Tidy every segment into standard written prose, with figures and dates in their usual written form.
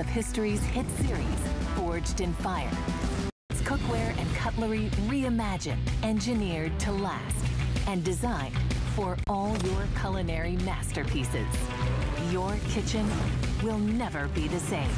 of history's hit series, Forged in Fire. It's cookware and cutlery reimagined, engineered to last, and designed for all your culinary masterpieces. Your kitchen will never be the same.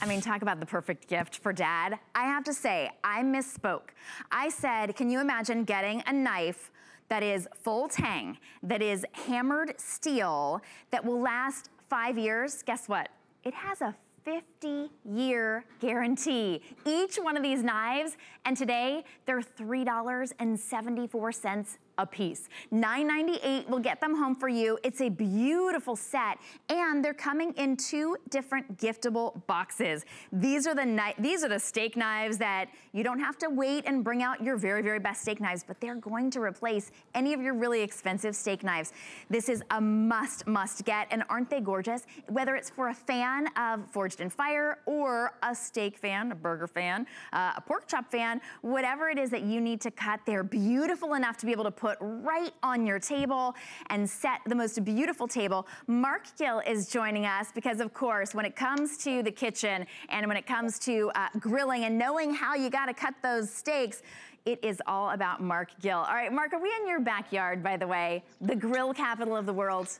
I mean, talk about the perfect gift for Dad. I have to say, I misspoke. I said, can you imagine getting a knife that is full tang, that is hammered steel, that will last 5 years? Guess what? It has a 50-year guarantee. Each one of these knives, and today, they're $3.74 a piece. $9.98 will get them home for you. It's a beautiful set, and they're coming in 2 different giftable boxes. These are the steak knives that you don't have to wait and bring out your very, very best steak knives, but they're going to replace any of your really expensive steak knives. This is a must get, and aren't they gorgeous? Whether it's for a fan of Forged in Fire or a steak fan, a burger fan, a pork chop fan, whatever it is that you need to cut, they're beautiful enough to be able to put right on your table and set the most beautiful table. Mark Gill is joining us because, of course, when it comes to the kitchen and when it comes to grilling and knowing how you gotta cut those steaks, it is all about Mark Gill. All right, Mark, are we in your backyard, by the way? The grill capital of the world.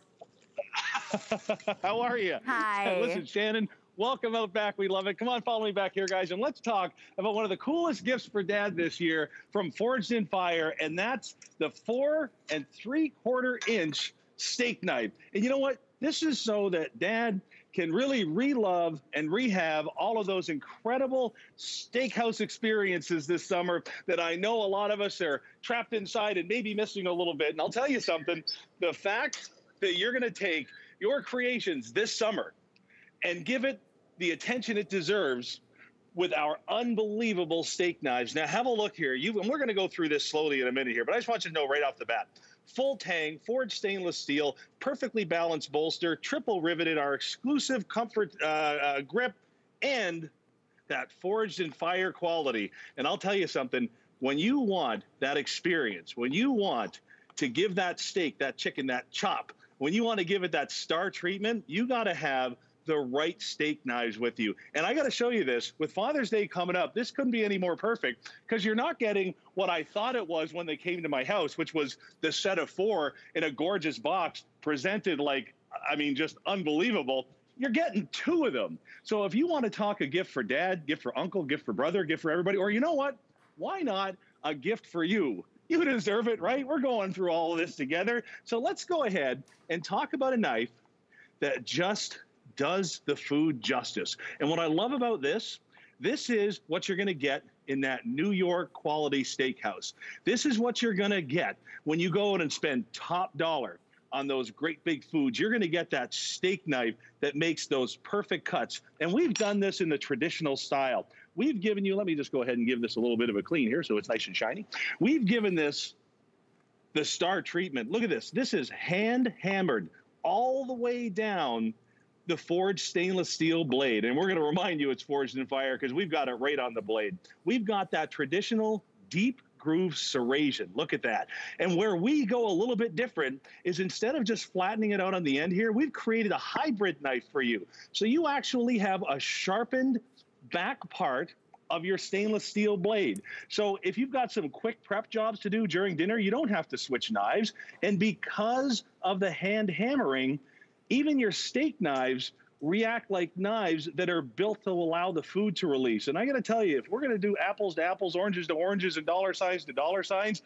How are you? Hi. Listen, Shannon, welcome out back. We love it. Come on, follow me back here, guys, and let's talk about one of the coolest gifts for Dad this year from Forged in Fire, and that's the 4 3/4-inch steak knife. And you know what? This is so that Dad can really relove and rehab all of those incredible steakhouse experiences this summer that I know a lot of us are trapped inside and maybe missing a little bit. And I'll tell you something, the fact that you're going to take your creations this summer and give it the attention it deserves with our unbelievable steak knives. Now have a look here, and we're gonna go through this slowly in a minute here, but I just want you to know right off the bat, full tang, forged stainless steel, perfectly balanced bolster, triple riveted, our exclusive comfort grip, and that Forged in Fire quality. And I'll tell you something, when you want that experience, when you want to give that steak, that chicken, that chop, when you wanna give it that star treatment, you gotta have the right steak knives with you. And I gotta show you this, with Father's Day coming up, this couldn't be any more perfect, because you're not getting what I thought it was when they came to my house, which was the set of 4 in a gorgeous box, presented like, I mean, just unbelievable. You're getting 2 of them. So if you wanna talk a gift for Dad, gift for Uncle, gift for Brother, gift for everybody, or you know what, why not a gift for you? You deserve it, right? We're going through all of this together. So let's go ahead and talk about a knife that just does the food justice. And what I love about this is what you're gonna get in that New York quality steakhouse. This is what you're gonna get when you go in and spend top dollar on those great big foods. You're gonna get that steak knife that makes those perfect cuts. And we've done this in the traditional style. We've given you, let me just go ahead and give this a little bit of a clean here so it's nice and shiny. We've given this the star treatment. Look at this, this is hand hammered all the way down the forged stainless steel blade. And we're gonna remind you it's Forged in Fire because we've got it right on the blade. We've got that traditional deep groove serration. Look at that. And where we go a little bit different is instead of just flattening it out on the end here, we've created a hybrid knife for you. So you actually have a sharpened back part of your stainless steel blade. So if you've got some quick prep jobs to do during dinner, you don't have to switch knives. And because of the hand hammering, even your steak knives react like knives that are built to allow the food to release. And I gotta tell you, if we're gonna do apples to apples, oranges to oranges, and dollar signs to dollar signs,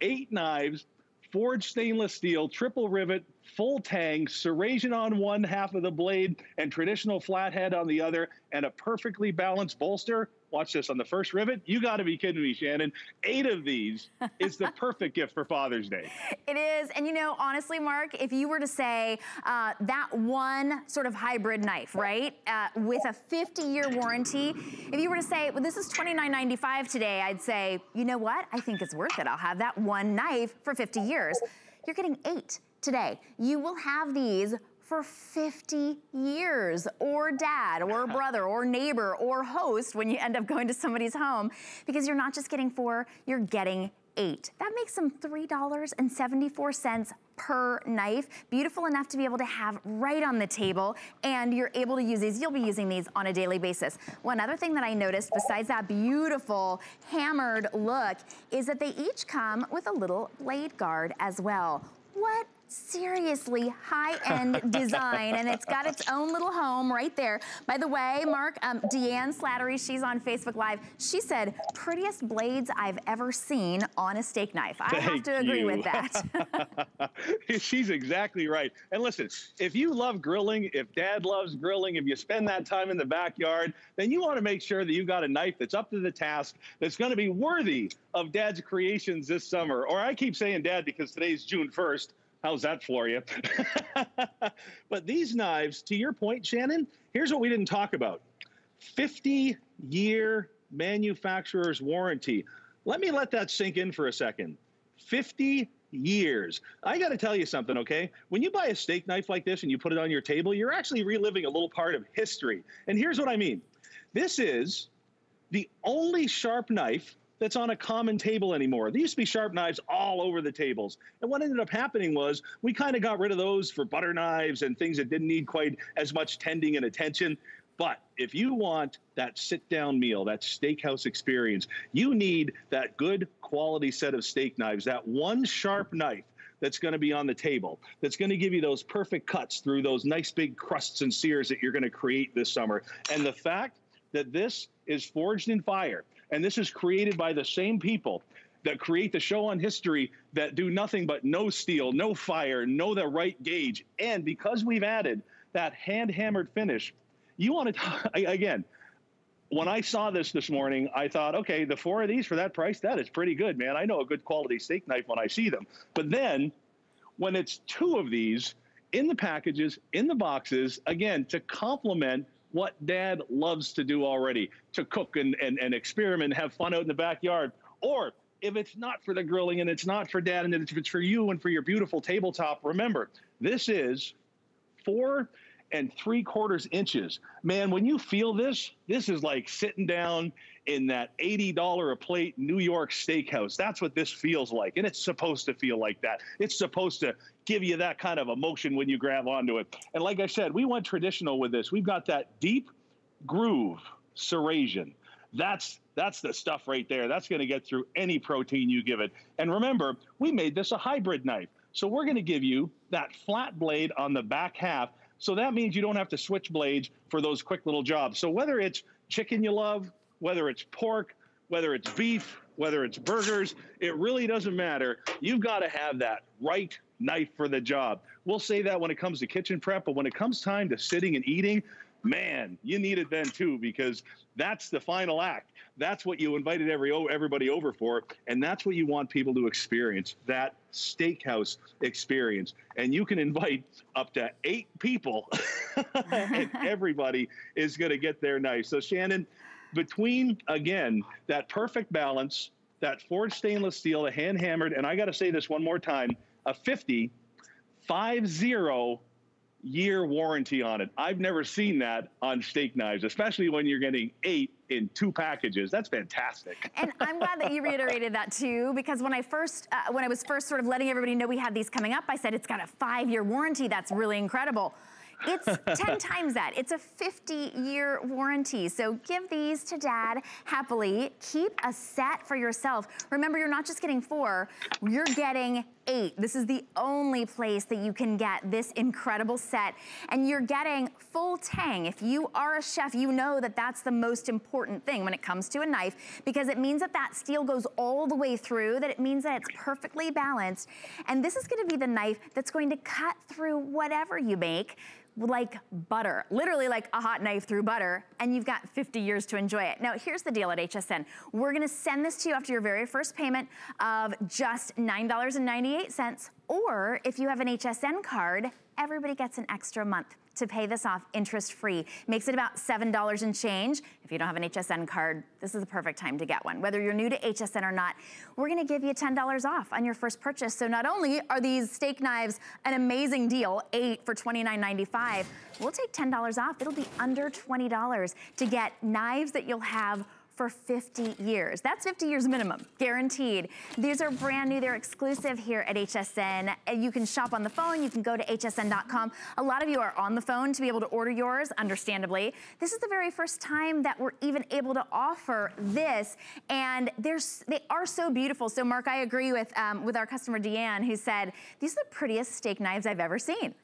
8 knives, forged stainless steel, triple rivet, full tang, serration on one half of the blade, and traditional flathead on the other, and a perfectly balanced bolster. Watch this on the first rivet. You gotta be kidding me, Shannon. 8 of these is the perfect gift for Father's Day. It is, and you know, honestly, Mark, if you were to say that one sort of hybrid knife, right, with a 50-year warranty, if you were to say, well, this is $29.95 today, I'd say, you know what? I think it's worth it. I'll have that one knife for 50 years. You're getting 8 today. You will have these for 50 years, or Dad, or Brother, or Neighbor, or Host when you end up going to somebody's home, because you're not just getting 4, you're getting $3.98. That makes them $3.74 per knife. Beautiful enough to be able to have right on the table, and you're able to use these. You'll be using these on a daily basis. One other thing that I noticed, besides that beautiful hammered look, is that they each come with a little blade guard as well. What seriously high-end design, and it's got its own little home right there. By the way, Mark, Deanne Slattery, she's on Facebook Live. She said, prettiest blades I've ever seen on a steak knife. I have to agree with that. She's exactly right. And listen, if you love grilling, if Dad loves grilling, if you spend that time in the backyard, then you want to make sure that you've got a knife that's up to the task, that's going to be worthy of Dad's creations this summer. Or I keep saying Dad because today's June 1st. How's that for you? But these knives, to your point, Shannon, here's what we didn't talk about. 50-year manufacturer's warranty. Let me let that sink in for a second. 50 years. I got to tell you something, okay? When you buy a steak knife like this and you put it on your table, you're actually reliving a little part of history. And here's what I mean. This is the only sharp knife that's on a common table anymore. There used to be sharp knives all over the tables. And what ended up happening was we kind of got rid of those for butter knives and things that didn't need quite as much tending and attention. But if you want that sit-down meal, that steakhouse experience, you need that good quality set of steak knives, that one sharp knife that's going to be on the table, that's going to give you those perfect cuts through those nice big crusts and sears that you're going to create this summer. And the fact that this is Forged in Fire, and this is created by the same people that create the show on history that do nothing but no steel, no fire, no the right gauge. And because we've added that hand-hammered finish, you want to, again, when I saw this morning, I thought, okay, the four of these for that price, that is pretty good, man. I know a good quality steak knife when I see them. But then when it's two of these in the packages, in the boxes, again, to complement what Dad loves to do already, to cook and experiment, have fun out in the backyard. Or if it's not for the grilling and it's not for Dad and it's for you and for your beautiful tabletop, remember, this is 4 3/4 inches. Man, when you feel this, this is like sitting down in that $80 a plate New York steakhouse. That's what this feels like. And it's supposed to feel like that. It's supposed to give you that kind of emotion when you grab onto it. And like I said, we went traditional with this. We've got that deep groove serration. That's the stuff right there. That's going to get through any protein you give it. And remember, we made this a hybrid knife. So we're going to give you that flat blade on the back half. So that means you don't have to switch blades for those quick little jobs. So whether it's chicken you love, whether it's pork, whether it's beef, whether it's burgers, it really doesn't matter. You've got to have that right knife for the job. We'll say that when it comes to kitchen prep, but when it comes time to sitting and eating, man, you need it then too, because that's the final act. That's what you invited everybody over for, and that's what you want people to experience, that steakhouse experience. And you can invite up to 8 people, and everybody is going to get their knife. So, Shannon, between, again, that perfect balance, that forged stainless steel, a hand hammered, and I got to say this one more time, a 50-year warranty on it. I've never seen that on steak knives, especially when you're getting 8 in 2 packages. That's fantastic. And I'm glad that you reiterated that too, because when I first, when I was first sort of letting everybody know we had these coming up, I said, it's got a 5-year warranty. That's really incredible. It's 10 times that. It's a 50-year warranty. So give these to Dad happily. Keep a set for yourself. Remember, you're not just getting 4, you're getting 8. This is the only place that you can get this incredible set. And you're getting full tang. If you are a chef, you know that that's the most important thing when it comes to a knife, because it means that that steel goes all the way through, that it means that it's perfectly balanced. And this is going to be the knife that's going to cut through whatever you make like butter, literally like a hot knife through butter, and you've got 50 years to enjoy it. Now, here's the deal at HSN. We're gonna send this to you after your very first payment of just $9.98, or if you have an HSN card, everybody gets an extra month to pay this off interest-free. Makes it about $7 and change. If you don't have an HSN card, this is the perfect time to get one. Whether you're new to HSN or not, we're gonna give you $10 off on your first purchase. So not only are these steak knives an amazing deal, 8 for $29.95, we'll take $10 off. It'll be under $20 to get knives that you'll have for 50 years. That's 50 years minimum, guaranteed. These are brand new, they're exclusive here at HSN. You can shop on the phone, you can go to hsn.com. A lot of you are on the phone to be able to order yours, understandably. This is the very first time that we're even able to offer this, and they are so beautiful. So Mark, I agree with our customer Deanne, who said, these are the prettiest steak knives I've ever seen.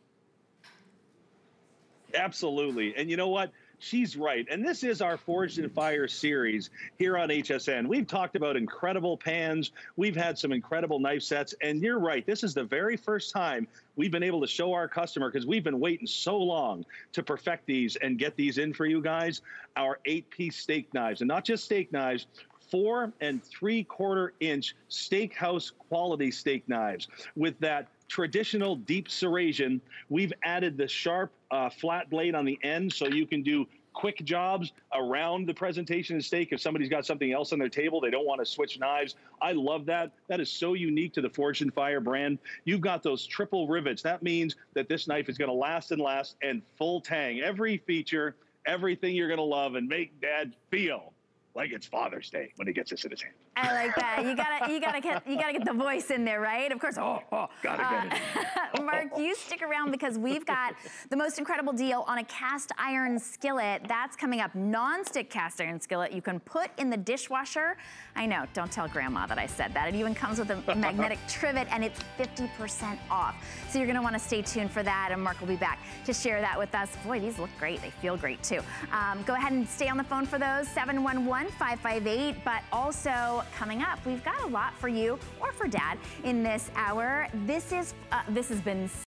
Absolutely, and you know what? She's right, and this is our Forged in Fire series here on HSN. We've talked about incredible pans, we've had some incredible knife sets, and you're right, this is the very first time we've been able to show our customer, because we've been waiting so long to perfect these and get these in for you guys, our 8-piece steak knives, and not just steak knives, 4 3/4-inch steakhouse quality steak knives. With that traditional deep serration, we've added the sharp flat blade on the end, so you can do quick jobs around the presentation of steak. If somebody's got something else on their table, they don't want to switch knives. I love that. That is so unique to the Forged in Fire brand. You've got those triple rivets. That means that this knife is going to last and last, and full tang. Every feature, everything you're going to love, and make Dad feel like it's Father's Day when he gets this in his hand. I like that. You gotta get the voice in there, right? Of course. Gotta get it. Mark, you stick around, because we've got the most incredible deal on a cast iron skillet. That's coming up. Non-stick cast iron skillet you can put in the dishwasher. I know, don't tell Grandma that I said that. It even comes with a magnetic trivet, and it's 50% off. So you're gonna want to stay tuned for that, and Mark will be back to share that with us. Boy, these look great. They feel great too. Go ahead and stay on the phone for those. 711-558, but also coming up, we've got a lot for you or for Dad in this hour. This has been